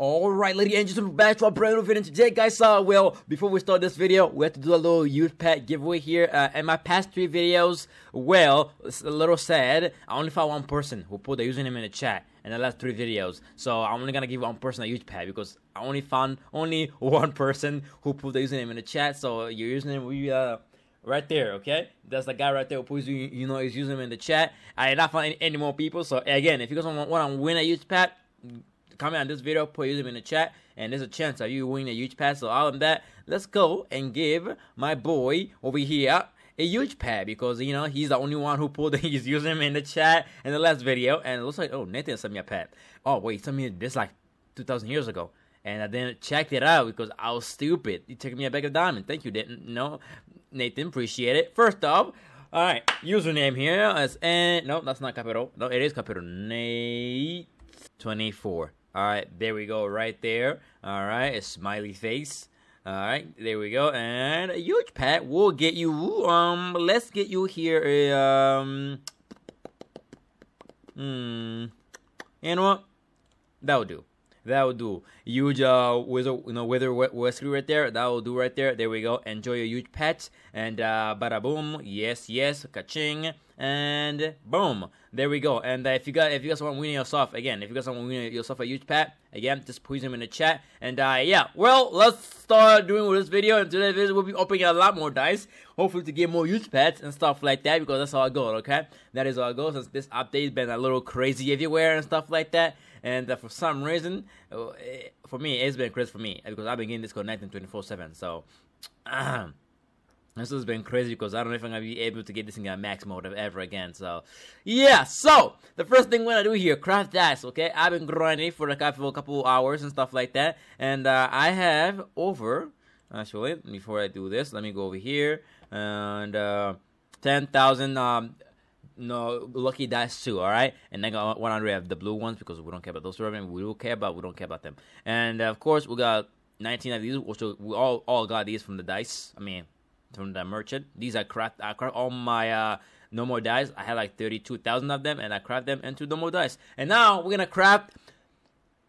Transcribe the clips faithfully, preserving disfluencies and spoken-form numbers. Alright, ladies and gentlemen, back to our brand new video. And today, guys, uh, well, before we start this video, we have to do a little youth pet giveaway here. Uh, in my past three videos, well, it's a little sad. I only found one person who put the username in the chat in the last three videos. So I'm only gonna give one person a youth pet because I only found only one person who put the username in the chat. So your username will be, uh, right there, okay? That's the guy right there who puts you, you know, his username in the chat. I did not find any, any more people. So again, if you guys want to win a youth pet, comment on this video, put your username in the chat, and there's a chance that you win a huge pad. So other than that, let's go and give my boy over here a huge pad because, you know, he's the only one who pulled his username in the chat in the last video. And it looks like, oh, Nathan sent me a pad. Oh, wait, he sent me this like two thousand years ago. And I didn't check it out because I was stupid. He took me a bag of diamonds. Thank you, no, Nathan, appreciate it. First off, all right, username here is, and no, that's not capital. No, it is capital. Nate twenty-four. All right, there we go, right there. All right, a smiley face. All right, there we go. And a huge pet will get you. Um, let's get you here. A, um, hmm, you know what? That'll do. That'll do. Huge uh, wizard, you know, wither rescue right there. That'll do right there. There we go. Enjoy your huge pet. And uh, bada boom. Yes, yes. Ka-ching. And boom, there we go. And uh, if you guys, if you guys want to win yourself, again, if you guys want to win yourself a huge pet, again, just put them in the chat. And uh, yeah, well, let's start doing with this video. And today's video, we'll be opening a lot more dice, hopefully to get more huge pets and stuff like that, because that's our goal, okay? That is our goal, since this update's been a little crazy everywhere and stuff like that. And uh, for some reason, uh, for me, it's been crazy for me, because I've been getting disconnected twenty-four seven, so... Uh, this has been crazy because I don't know if I'm going to be able to get this thing on max mode ever again. So, yeah. So, the first thing we're going to do here, craft dice, okay? I've been grinding for a couple, couple hours and stuff like that. And uh, I have over, actually, before I do this, let me go over here. And uh, ten thousand um, no, lucky dice too, all right? And I got one hundred of the blue ones because we don't care about those. We don't care about, we don't care about them. And, uh, of course, we got nineteen of these. So we all, all got these from the dice. I mean... from the merchant. These I craft, I craft all my uh, no more dice. I had like thirty-two thousand of them, and I craft them into no more dice. And now we're gonna craft,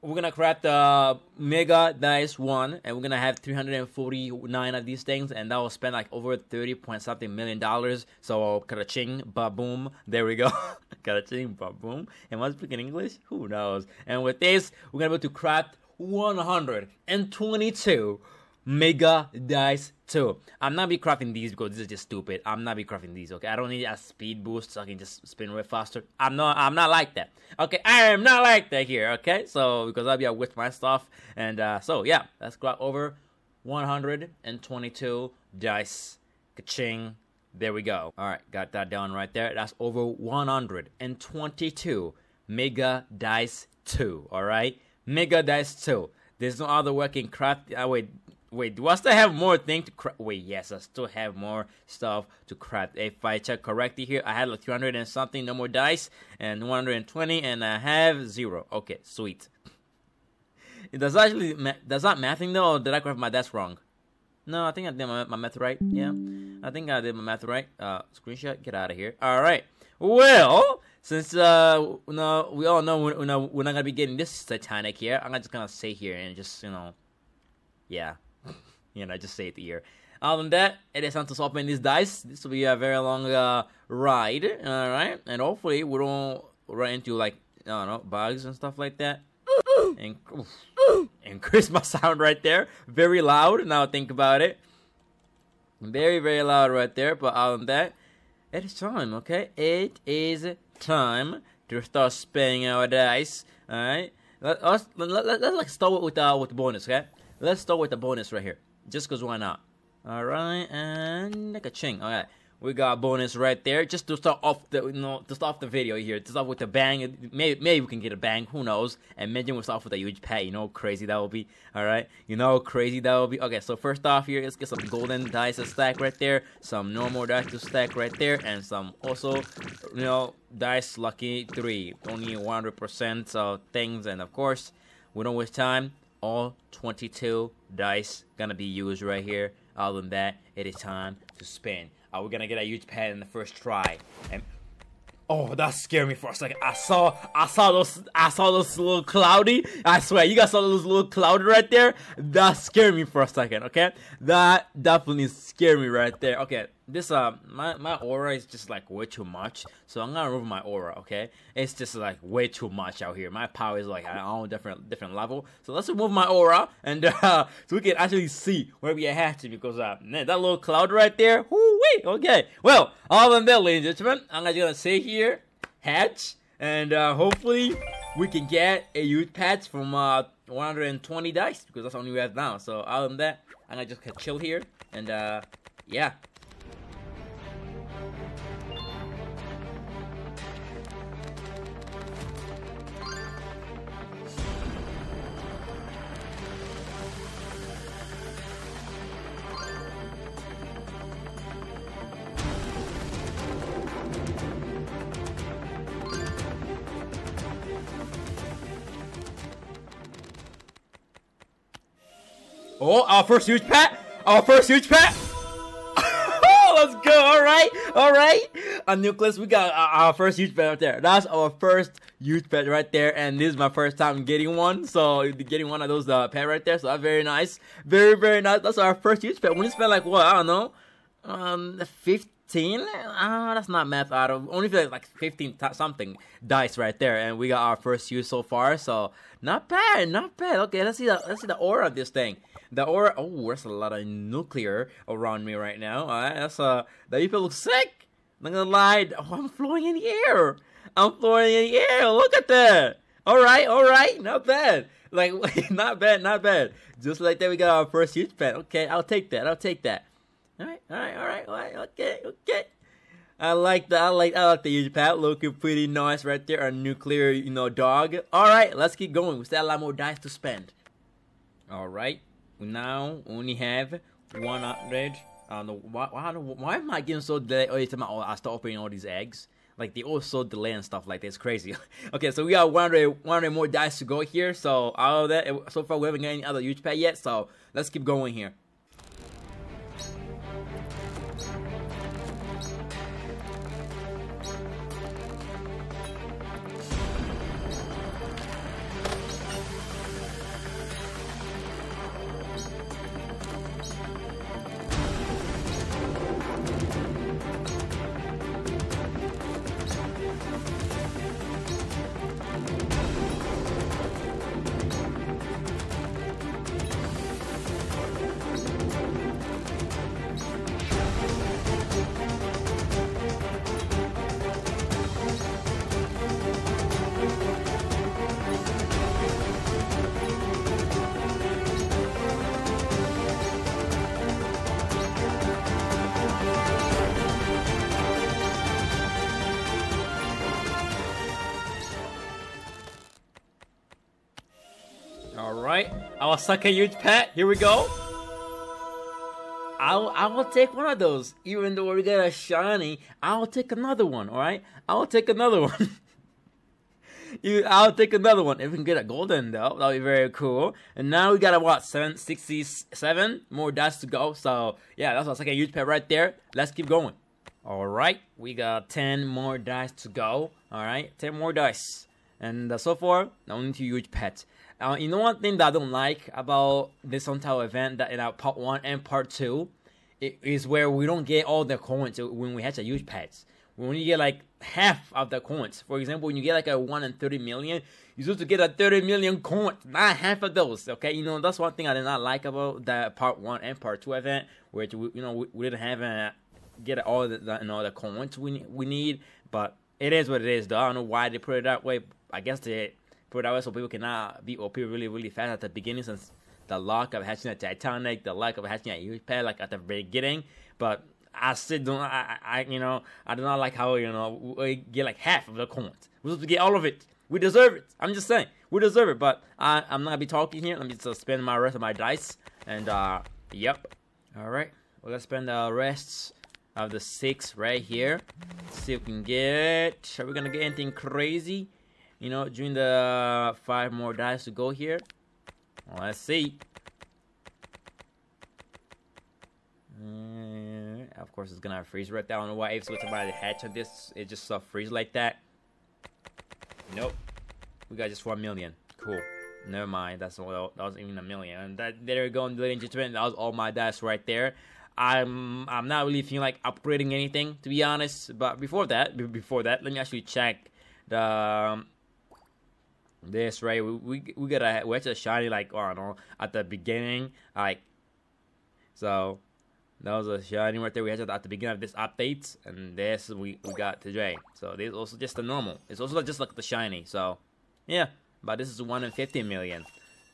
we're gonna craft the uh, mega dice one, and we're gonna have three hundred forty-nine of these things, and that will spend like over thirty point something million dollars. So ka-ching, ba-boom, there we go. Ka-ching, ba-boom. Am I speaking English? Who knows? And with this, we're gonna be able to craft one hundred twenty-two. Mega dice two. I'm not be crafting these because this is just stupid. I'm not be crafting these, okay? I don't need a speed boost so I can just spin way faster. I'm not I'm not like that. Okay, I am not like that here, okay? So because I'll be out with my stuff. And uh so yeah, let's craft over one hundred twenty-two dice. Ka-ching. There we go. Alright, got that down right there. That's over one hundred twenty-two mega dice two. Alright? Mega dice two. There's no other way I can craft. I wait. Wait, do I still have more things to craft? Wait, yes, I still have more stuff to craft. If I check correctly here, I had like three hundred and something, no more dice, and one hundred twenty, and I have zero. Okay, sweet. It does actually, does that mathing though, or did I craft my dice wrong? No, I think I did my, my math right, yeah. I think I did my math right. Uh, screenshot, get out of here. All right, well... Since uh, no, we all know we're, we're not gonna be getting this satanic here, I'm just gonna stay here and just, you know, yeah, you know, just say it here. Other than that, it is time to open these dice. This will be a very long uh, ride, all right, and hopefully we don't run into like I don't know bugs and stuff like that. And and Christmas sound right there, very loud. Now think about it, very very loud right there. But other than that, it is time. Okay, it is. Time to start spinning our dice. All right, let us let, let, let, let's like start with uh with bonus. Okay, let's start with the bonus right here, just cause why not? All right, and like a ching. All right, we got bonus right there, just to start off the you know to start off the video here. To start with a bang, maybe maybe we can get a bang. Who knows? And maybe we'll start off with a huge pet. You know, how crazy that will be. All right, you know, how crazy that will be. Okay, so first off here, let's get some golden dice to stack right there, some normal dice to stack right there, and some also, you know. Dice lucky three, only one hundred percent of things, and of course, we don't waste time. All twenty-two dice gonna be used right here. Other than that, it is time to spin. Are we gonna get a huge pad in the first try? And Oh, that scared me for a second. I saw, I saw those, I saw those little cloudy. I swear, you guys saw those little cloudy right there. That scared me for a second. Okay, that definitely scared me right there. Okay, this uh, my my aura is just like way too much. So I'm gonna remove my aura. Okay, it's just like way too much out here. My power is like at a different different level. So let's remove my aura and uh, so we can actually see where we have to, because uh, man, that little cloud right there. Woo-wee. Okay, well, all in there, ladies and gentlemen, I'm just gonna say here. Hatch, and uh, hopefully we can get a youth patch from uh, one hundred twenty dice, because that's the only we have now. So other than that, I'm gonna just chill here and uh, yeah. Oh, our first huge pet! Our first huge pet! Let's go! Alright! Alright! A Nucleus, we got our, our first huge pet right there. That's our first huge pet right there, and this is my first time getting one. So, getting one of those uh, pet right there, so that's very nice. Very, very nice. That's our first huge pet. We spent like, what? I don't know. Um, fifty. Ah, uh, that's not math out of only feel like fifteen something dice right there, and we got our first use so far, so not bad, not bad. Okay, let's see the let's see the aura of this thing. The aura. Oh, there's a lot of nuclear around me right now. All right, that's uh, that you feel sick. I'm not gonna lie. Oh, I'm floating in the air. I'm floating in the air. Look at that. All right, all right, not bad. Like not bad, not bad. Just like that, we got our first use pet. Okay, I'll take that. I'll take that. Alright, alright, alright, alright, okay, okay. I like that, I like I like the huge pet, looking pretty nice right there, a nuclear, you know, dog. Alright, let's keep going. We still have a lot more dice to spend. Alright, we now only have one hundred. I don't know, why, why, why am I getting so delayed every time I start opening all these eggs? Like, they all so delay and stuff like that, it's crazy. Okay, so we got one hundred more dice to go here, so out of that, so far we haven't got any other huge pet yet, so let's keep going here. Alright, our second huge pet, here we go. I'll, I will take one of those. Even though we got a shiny, I'll take another one, alright? I'll take another one. you, I'll take another one. If we can get a golden though, that'll be very cool. And now we got a what, seven sixty-seven more dice to go. So yeah, that's our second huge pet right there. Let's keep going. Alright, we got ten more dice to go. Alright, ten more dice. And uh, so far, only two huge pets. Uh, you know, one thing that I don't like about this entire event, that in our part one and part two, it is where we don't get all the coins when we hatch a huge pets. We only get like half of the coins. For example, when you get like a one in thirty million, you're supposed to get a thirty million coins, not half of those. Okay, you know, that's one thing I did not like about the part one and part two event, which we, you know, we, we didn't have uh, get all the, the, you know, the coins we we need. But it is what it is, though. I don't know why they put it that way. I guess they. Put that way so people cannot be O P really, really fast at the beginning, since the lack of hatching a Titanic, the lack of hatching a huge pet, like at the beginning. But I still don't, I, I, you know, I do not like how, you know, we get like half of the coins. We're supposed to get all of it. We deserve it. I'm just saying, we deserve it. But I, I'm not gonna be talking here. Let me just spend my rest of my dice. And, uh, yep. All right. Well, let's spend the rest of the six right here. Let's see if we can get, are we gonna get anything crazy? You know, during the five more dice to go here. Let's see. And of course, it's gonna freeze right there. I don't know why if somebody hatch on this, it just uh, freeze like that. Nope. We got just four million. Cool. Never mind. That's all. That was even a million. And that there we go, ladies and gentlemen. That was all my dice right there. I'm I'm not really feeling like upgrading anything, to be honest. But before that, before that, let me actually check the um, this right. We we we got a we had a shiny like oh, I don't know at the beginning like so. That was a shiny right there we had at the beginning of this update, and this we, we got today. So this is also just the normal. It's also just like the shiny. So yeah, but this is one in fifty million.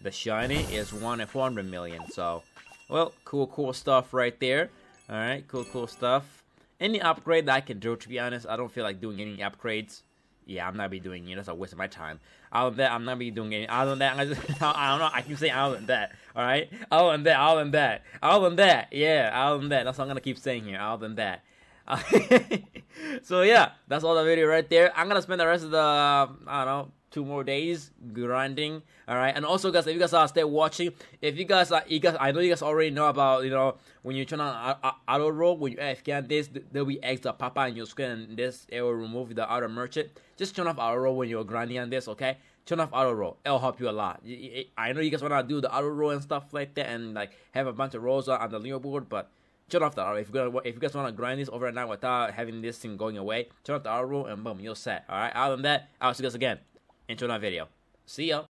The shiny is one in four hundred million. So well, cool, cool stuff right there. All right, cool, cool stuff. Any upgrade that I can do, to be honest, I don't feel like doing any upgrades. Yeah, I'm not be doing it. That's a waste of my time. Other than that, I'm not be doing any. Other than that, I, just, I don't know. I keep saying other than that. All right. Other than that. Other than that. Other than that. Yeah. Other than that. That's what I'm gonna keep saying here. Other than that. Uh, so yeah, that's all the video right there. I'm gonna spend the rest of the I don't know two more days grinding. All right. And also, guys, if you guys are still watching, if you guys are, you guys, I know you guys already know about you know when you turn on auto roll when you A F K on this, there will be extra pop out on your screen, and this it will remove the auto merchant. Just turn off auto roll when you're grinding on this, okay? Turn off auto roll. It'll help you a lot. I know you guys wanna do the auto roll and stuff like that, and like have a bunch of rolls on the leaderboard, but turn off the auto roll. If you're gonna, if you guys wanna grind this overnight without having this thing going away, turn off the auto roll and boom, you're set. All right. Other than that, I'll see you guys again. Into another video. See ya.